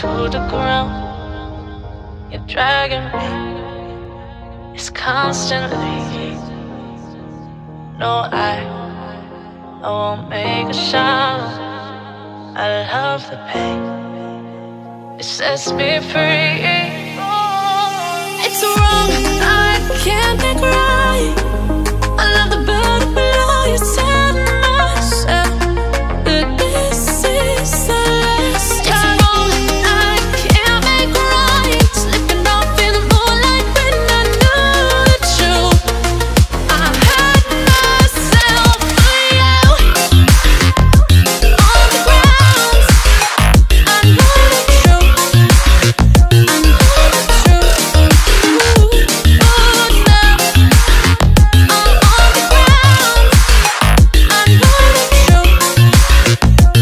to the ground. You're dragging me, it's constantly. No, I won't make a sound. I love the pain, it sets me free. It's wrong, I can't make right. I love the burden below you set myself. But this is the last time. It's wrong, I can't make right. Slipping off in the moonlight when I knew the truth. I had myself real on the ground. I know the truth. I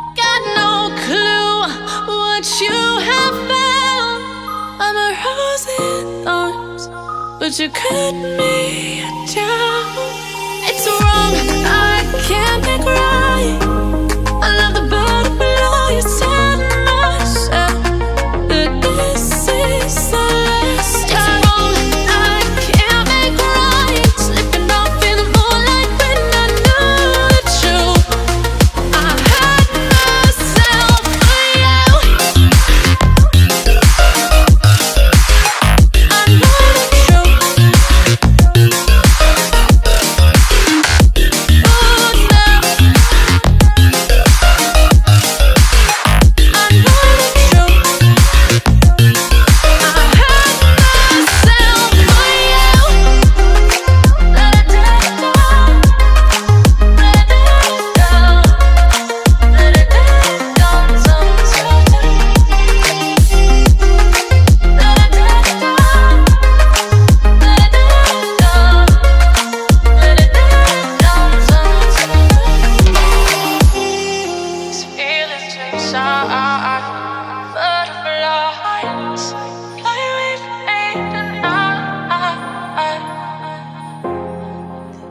know you cut me down. It's wrong, I can't make right. I love the burden below you set myself. But this is the last time. It's wrong, I can't make right. Slipping off in the moonlight when I knew the truth. I had myself real. I know the truth.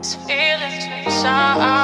These feelings we saw.